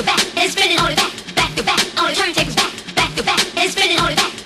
to back, and spin it on the back, back to back, on the turntables back, back to back, and spin it on the back.